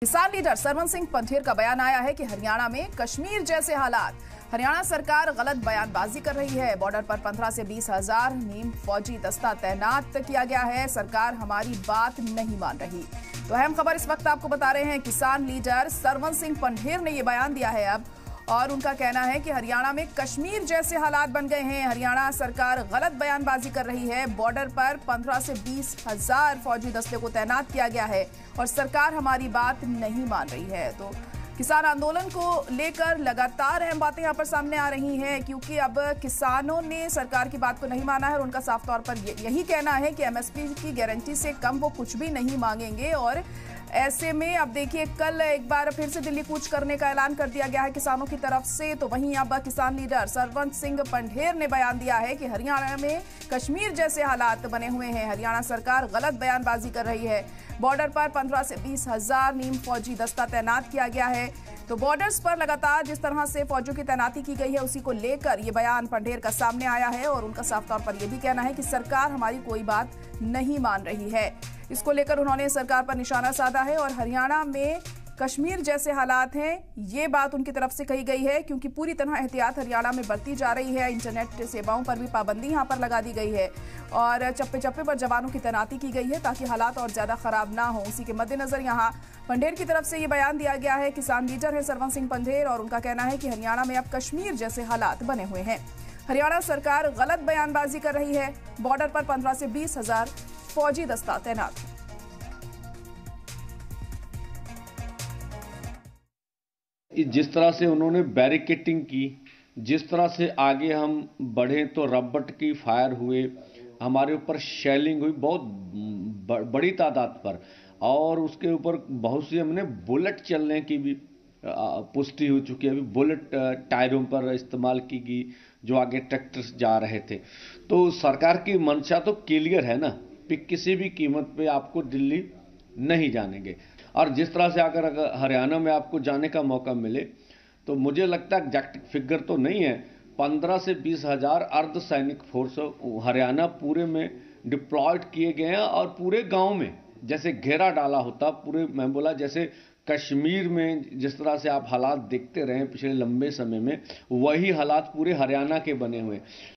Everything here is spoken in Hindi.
किसान लीडर सरवन सिंह पंढेर का बयान आया है कि हरियाणा में कश्मीर जैसे हालात, हरियाणा सरकार गलत बयानबाजी कर रही है। बॉर्डर पर 15 से 20 हजार नीम फौजी दस्ता तैनात किया गया है, सरकार हमारी बात नहीं मान रही। तो अहम खबर इस वक्त आपको बता रहे हैं, किसान लीडर सरवन सिंह पंढेर ने ये बयान दिया है अब, और उनका कहना है कि हरियाणा में कश्मीर जैसे हालात बन गए हैं, हरियाणा सरकार गलत बयानबाजी कर रही है, बॉर्डर पर 15 से 20 हजार फौजी दस्ते को तैनात किया गया है और सरकार हमारी बात नहीं मान रही है। तो किसान आंदोलन को लेकर लगातार अहम बातें यहाँ पर सामने आ रही हैं, क्योंकि अब किसानों ने सरकार की बात को नहीं माना है और उनका साफ तौर पर यही कहना है कि एमएसपी की गारंटी से कम वो कुछ भी नहीं मांगेंगे। और ऐसे में अब देखिए, कल एक बार फिर से दिल्ली कूच करने का ऐलान कर दिया गया है किसानों की तरफ से। तो वहीं अब किसान लीडर सरवन सिंह पंढेर ने बयान दिया है कि हरियाणा में कश्मीर जैसे हालात बने हुए हैं, हरियाणा सरकार गलत बयानबाजी कर रही है, बॉर्डर पर 15 से 20 हजार नीम फौजी दस्ता तैनात किया गया है। तो बॉर्डर्स पर लगातार जिस तरह से फौजियों की तैनाती की गई है, उसी को लेकर ये बयान पंढेर का सामने आया है और उनका साफ तौर पर यह भी कहना है कि सरकार हमारी कोई बात नहीं मान रही है। इसको लेकर उन्होंने सरकार पर निशाना साधा है और हरियाणा में कश्मीर जैसे हालात हैं, ये बात उनकी तरफ से कही गई है, क्योंकि पूरी तरह एहतियात हरियाणा में बरती जा रही है। इंटरनेट सेवाओं पर भी पाबंदी यहाँ पर लगा दी गई है और चप्पे चप्पे पर जवानों की तैनाती की गई है ताकि हालात और ज़्यादा ख़राब ना हो। उसी के मद्देनज़र यहाँ पंढेर की तरफ से ये बयान दिया गया है। किसान लीडर है सरवन सिंह पंढेर और उनका कहना है कि हरियाणा में अब कश्मीर जैसे हालात बने हुए हैं, हरियाणा सरकार गलत बयानबाजी कर रही है, बॉर्डर पर 15 से 20 हजार फौजी दस्ता तैनात। जिस तरह से उन्होंने बैरिकेटिंग की, जिस तरह से आगे हम बढ़े तो रबट की फायर हुए, हमारे ऊपर शेलिंग हुई बहुत बड़ी तादाद पर, और उसके ऊपर बहुत सी हमने बुलेट चलने की भी पुष्टि हो चुकी है। अभी बुलेट टायरों पर इस्तेमाल की गई जो आगे ट्रैक्टर्स जा रहे थे। तो सरकार की मंशा तो क्लियर है ना, किसी भी कीमत पे आपको दिल्ली नहीं जानेंगे। और जिस तरह से अगर हरियाणा में आपको जाने का मौका मिले तो मुझे लगता है एग्जैक्ट फिगर तो नहीं है, 15 से 20 हजार अर्धसैनिक फोर्स हरियाणा पूरे में डिप्लॉयड किए गए हैं और पूरे गांव में जैसे घेरा डाला होता, पूरे मैं बोला जैसे कश्मीर में जिस तरह से आप हालात देखते रहे पिछले लंबे समय में, वही हालात पूरे हरियाणा के बने हुए।